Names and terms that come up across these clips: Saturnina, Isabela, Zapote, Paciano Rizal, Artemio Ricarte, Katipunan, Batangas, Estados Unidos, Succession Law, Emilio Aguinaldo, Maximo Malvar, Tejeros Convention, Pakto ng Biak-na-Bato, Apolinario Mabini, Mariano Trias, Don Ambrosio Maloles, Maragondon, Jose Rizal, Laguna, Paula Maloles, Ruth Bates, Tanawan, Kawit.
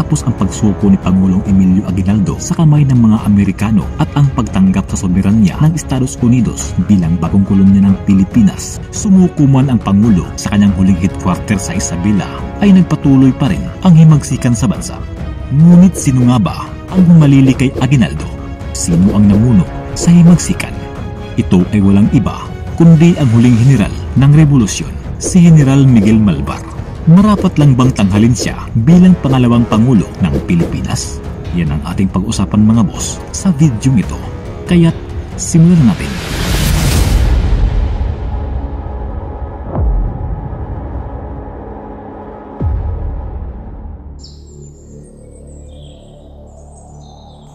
matapos ang pagsuko ni Pangulong Emilio Aguinaldo sa kamay ng mga Amerikano at ang pagtanggap sa soberanya ng Estados Unidos bilang bagong kolonya ng Pilipinas. Sumuko man ang Pangulo sa kanyang huling headquarter sa Isabela, ay nagpatuloy pa rin ang himagsikan sa bansa. Ngunit sino nga ba ang humalili kay Aguinaldo? Sino ang namuno sa himagsikan? Ito ay walang iba kundi ang huling general ng rebolusyon, si General Miguel Malvar. Marapat lang bang tanghalin siya bilang pangalawang Pangulo ng Pilipinas? Yan ang ating pag-usapan, mga boss, sa video ito. Kaya't simulan natin.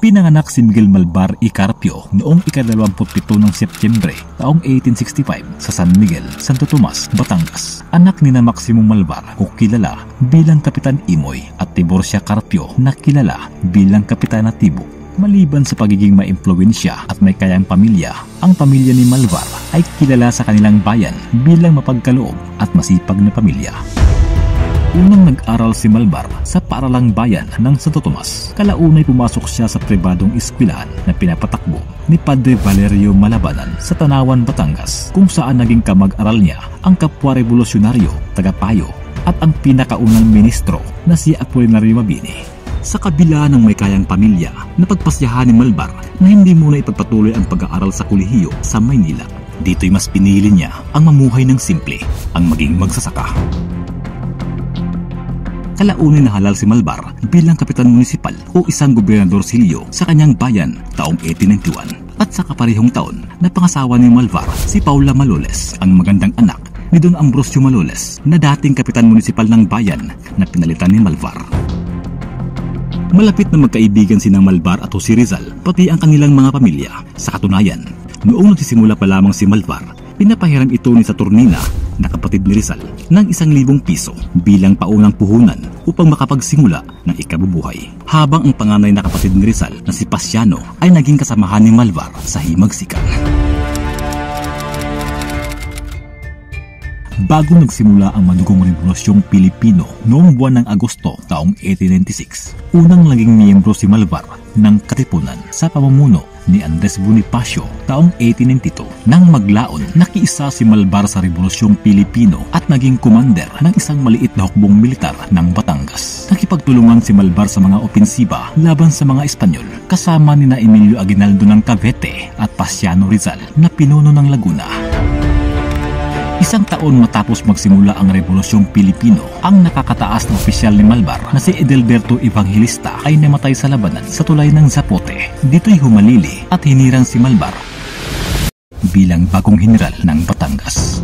Pinanganak si Miguel Malvar y Carpio noong ika-27 ng Setyembre taong 1865 sa San Miguel, Santo Tomas, Batangas. Anak ni na Maximo Malvar o kilala bilang Kapitan Imoy at Tiborcia Carpio na kilala bilang Kapitana Tibo. Maliban sa pagiging maimpluwensya at may kayang pamilya, ang pamilya ni Malvar ay kilala sa kanilang bayan bilang mapagkaloob at masipag na pamilya. Unang nag-aral si Malvar sa Paralang Bayan ng Santo Tomas. Kalaunay pumasok siya sa pribadong eskwelahan na pinapatakbo ni Padre Valerio Malabanan sa Tanawan, Batangas, kung saan naging kamag-aral niya ang kapwa rebolusyonaryo, tagapayo at ang pinakaunang ministro na si Apolinario Mabini. Sa kabila ng may kayang pamilya, napagpasyahan ni Malvar na hindi muna ipagpatuloy ang pag-aaral sa kolehiyo sa Maynila. Dito'y mas pinili niya ang mamuhay ng simple, ang maging magsasaka. Kalaunin na halal si Malvar bilang kapitan munisipal o isang gobernador silyo sa kanyang bayan taong 1891. At sa kaparehong taon, napangasawa ni Malvar si Paula Maloles, ang magandang anak ni Don Ambrosio Maloles na dating kapitan munisipal ng bayan na pinalitan ni Malvar. Malapit na magkaibigan sina Malvar at Jose Rizal pati ang kanilang mga pamilya. Sa katunayan, noong nagsisimula pa lamang si Malvar, pinapahiram ito ni Saturnina na kapatid ni Rizal ng 1,000 piso bilang paunang puhunan upang makapagsimula ng ikabubuhay. Habang ang panganay na kapatid ni Rizal na si Paciano ay naging kasamahan ni Malvar sa himagsikan. Bago nagsimula ang madugong rebolusyong Pilipino noong buwan ng Agosto taong 1896, unang naging miyembro si Malvar ng Katipunan sa pamumuno ni Andres Bonifacio taong 1892. Nang maglaon, nakiisa si Malvar sa rebolusyong Pilipino at naging commander ng isang maliit na hukbong militar ng Batangas. Nakipagtulungan si Malvar sa mga opensiba laban sa mga Espanyol kasama ni na Emilio Aguinaldo ng Cavite at Paciano Rizal na pinuno ng Laguna. Isang taon matapos magsimula ang Rebolusyong Pilipino, ang nakakataas na opisyal ni Malvar na si Edelberto Evangelista ay namatay sa labanan sa tulay ng Zapote. Dito'y humalili at hinirang si Malvar bilang bagong general ng Batangas.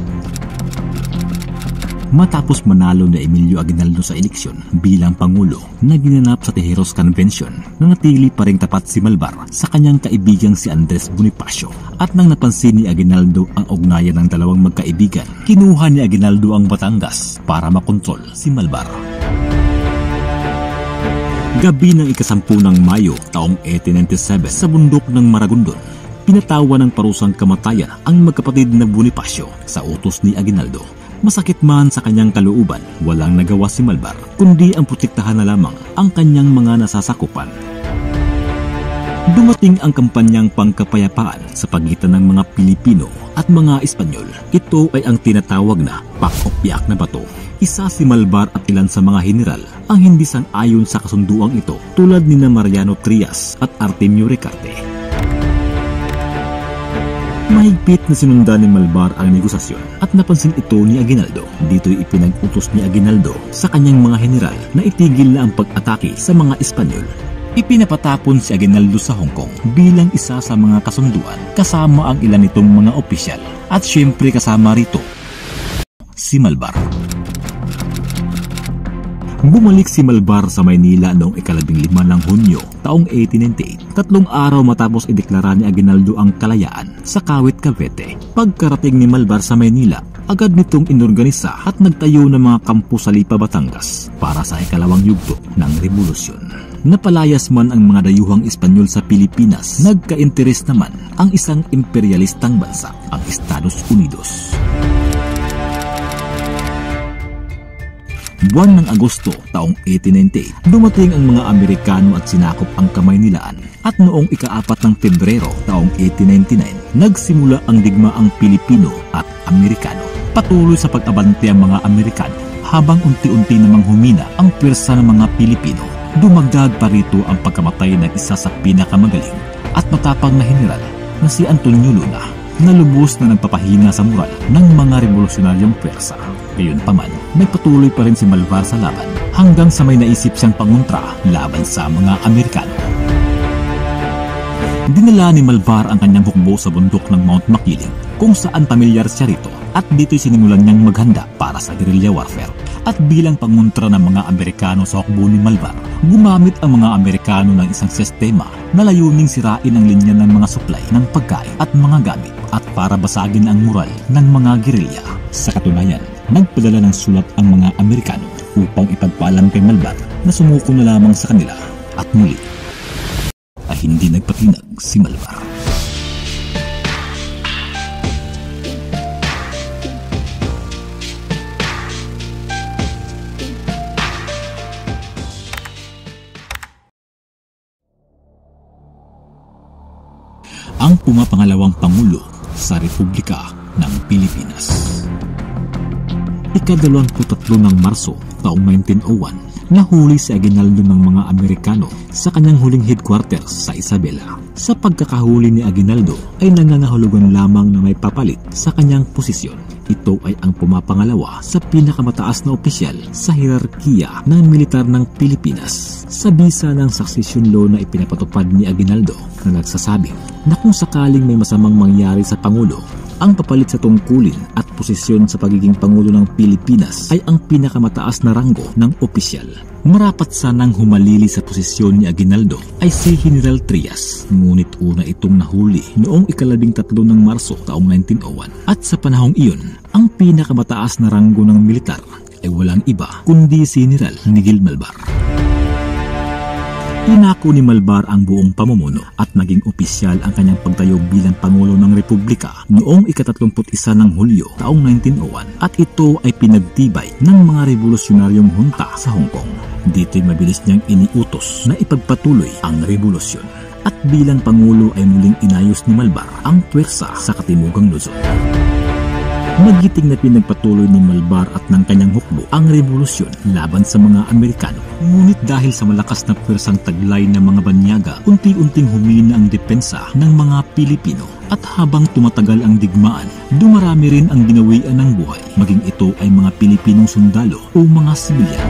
Matapos manalo na Emilio Aguinaldo sa eleksyon bilang Pangulo na ginanap sa Tejeros Convention, nanatili pa rin tapat si Malvar sa kanyang kaibigang si Andres Bonifacio. At nang napansin ni Aguinaldo ang ugnayan ng dalawang magkaibigan, kinuha ni Aguinaldo ang Batangas para makontrol si Malvar. Gabi ng 10 Mayo taong 1897 sa bundok ng Maragondon, pinatawa ng parusang kamatayan ang magkapatid na Bonifacio sa utos ni Aguinaldo. Masakit man sa kanyang kalooban, walang nagawa si Malvar, kundi ang protektahan na lamang ang kanyang mga nasasakupan. Dumating ang kampanyang pangkapayapaan sa pagitan ng mga Pilipino at mga Espanyol. Ito ay ang tinatawag na Pakto ng Biak-na-Bato. Isa si Malvar at ilan sa mga general ang hindi sang-ayon sa kasunduang ito, tulad nina Mariano Trias at Artemio Ricarte. Mahigpit na sinundan ni Malvar ang negosasyon at napansin ito ni Aguinaldo. Dito'y ipinag-utos ni Aguinaldo sa kanyang mga general na itigil na ang pag-atake sa mga Espanyol. Ipinapatapon si Aguinaldo sa Hong Kong bilang isa sa mga kasunduan kasama ang ilan nitong mga opisyal at siyempre kasama rito si Malvar. Bumalik si Malvar sa Maynila noong 15 ng Hunyo taong 1898, 3 araw matapos ideklara ni Aguinaldo ang kalayaan sa Kawit, Cavite. Pagkarating ni Malvar sa Maynila, agad nitong inorganisa at nagtayo ng mga kampo sa Lipa, Batangas para sa ikalawang yugto ng rebolusyon. Napalayas man ang mga dayuhang Espanyol sa Pilipinas, nagka-interes naman ang isang imperialistang bansa, ang Estados Unidos. Buwan ng Agosto, taong 1898, dumating ang mga Amerikano at sinakop ang Kamaynilaan. At noong ika-4 ng Pebrero, taong 1899, nagsimula ang digmaang Pilipino at Amerikano. Patuloy sa pag-abante ang mga Amerikano habang unti-unti namang humina ang pwersa ng mga Pilipino. Dumagdag pa rito ang pagkamatay ng isa sa pinakamagaling at matapang na general na si Antonio Luna, na lubos na nagpapahina sa moral ng mga revolusyonaryong pwersa. Gayunpaman, may patuloy pa rin si Malvar sa laban hanggang sa may naisip siyang pangontra laban sa mga Amerikano. Dinala ni Malvar ang kanyang hukbo sa bundok ng Mount Makiling kung saan pamilyar siya rito, at dito'y sinimulan niyang maghanda para sa guerrilla warfare. At bilang pangontra ng mga Amerikano sa hukbo ni Malvar, gumamit ang mga Amerikano ng isang sistema na layuning sirain ang linya ng mga supply ng pagkain at mga gamit at para basagin ang moral ng mga guerrilla. Sa katunayan, nagpadala ng sulat ang mga Amerikano upang ipagpaalam kay Malvar na sumuko na lamang sa kanila, at muli ay hindi nagpatinag si Malvar. Ang pumapangalawang Pangulo sa Republika ng Pilipinas. Ika-23 ng Marso, taong 1901, nahuli si Aguinaldo ng mga Amerikano sa kanyang huling headquarters sa Isabela. Sa pagkakahuli ni Aguinaldo ay nangangahulugan lamang na may papalit sa kanyang posisyon. Ito ay ang pumapangalawa sa pinakamataas na opisyal sa hierarkiya ng militar ng Pilipinas. Sa bisa ng Succession Law na ipinapatupad ni Aguinaldo, na nagsasabing na kung sakaling may masamang mangyari sa Pangulo, ang papalit sa tungkulin at posisyon sa pagiging Pangulo ng Pilipinas ay ang pinakamataas na ranggo ng opisyal. Marapat sanang humalili sa posisyon ni Aguinaldo ay si General Trias, ngunit una itong nahuli noong 13 ng Marso taong 1901. At sa panahong iyon, ang pinakamataas na ranggo ng militar ay walang iba kundi si General Miguel Malvar. Pinako ni Malvar ang buong pamumuno at naging opisyal ang kanyang pagtayo bilang Pangulo ng Republika noong 31 ng Hulyo taong 1901, at ito ay pinagtibay ng mga revolusyonaryong hunta sa Hong Kong. Dito'y mabilis niyang iniutos na ipagpatuloy ang revolusyon, at bilang Pangulo ay muling inayos ni Malvar ang pwersa sa Katimugang Luzon. Magiting na pinagpatuloy ni Malvar at ng kanyang hukbo ang revolusyon laban sa mga Amerikano. Ngunit dahil sa malakas na pwersang taglay ng mga banyaga, unti-unting humina ang depensa ng mga Pilipino. At habang tumatagal ang digmaan, dumarami rin ang binawian ng buhay, maging ito ay mga Pilipinong sundalo o mga sibilyan.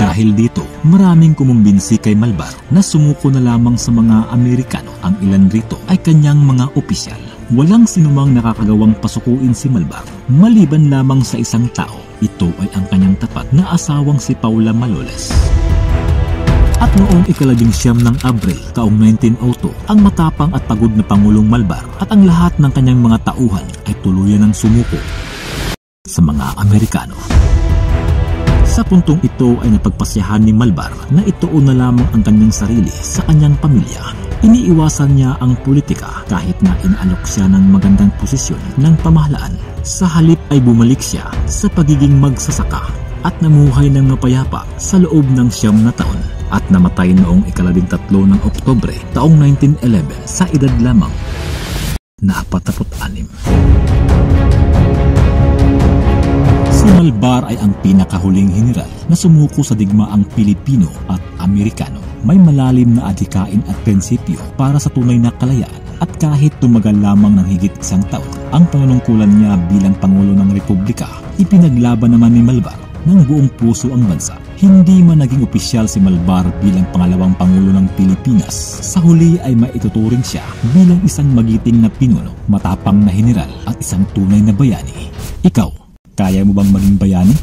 Dahil dito, maraming kumumbinsi kay Malvar na sumuko na lamang sa mga Amerikano. Ang ilan rito ay kanyang mga opisyal. Walang sinumang nakakagawang pasukuin si Malvar, maliban lamang sa isang tao. Ito ay ang kanyang tapat na asawang si Paula Maloles. At noong 19 ng Abril, taong 1902, ang matapang at pagod na Pangulong Malvar at ang lahat ng kanyang mga tauhan ay tuluyan ng sumuko sa mga Amerikano. Sa puntong ito ay napagpasyahan ni Malvar na ituon na lamang ang kanyang sarili sa kanyang pamilya. Iniiwasan niya ang politika kahit na inalok siya ng magandang posisyon ng pamahalaan. Sa halip ay bumalik siya sa pagiging magsasaka at namuhay ng mapayapa sa loob ng 9 na taon, at namatay noong 13 ng Oktobre taong 1911 sa edad lamang na 46. Si Malvar ay ang pinakahuling general na sumuko sa digmaang Pilipino at Amerikano. May malalim na adhikain at prinsipyo para sa tunay na kalayaan, at kahit tumagal lamang ng higit 1 taon ang panunungkulan niya bilang Pangulo ng Republika, ipinaglaban naman ni Malvar ng buong puso ang bansa. Hindi man naging opisyal si Malvar bilang pangalawang Pangulo ng Pilipinas, sa huli ay maituturing siya bilang isang magiting na pinuno, matapang na general at isang tunay na bayani. Ikaw, kaya mo bang maging bayani?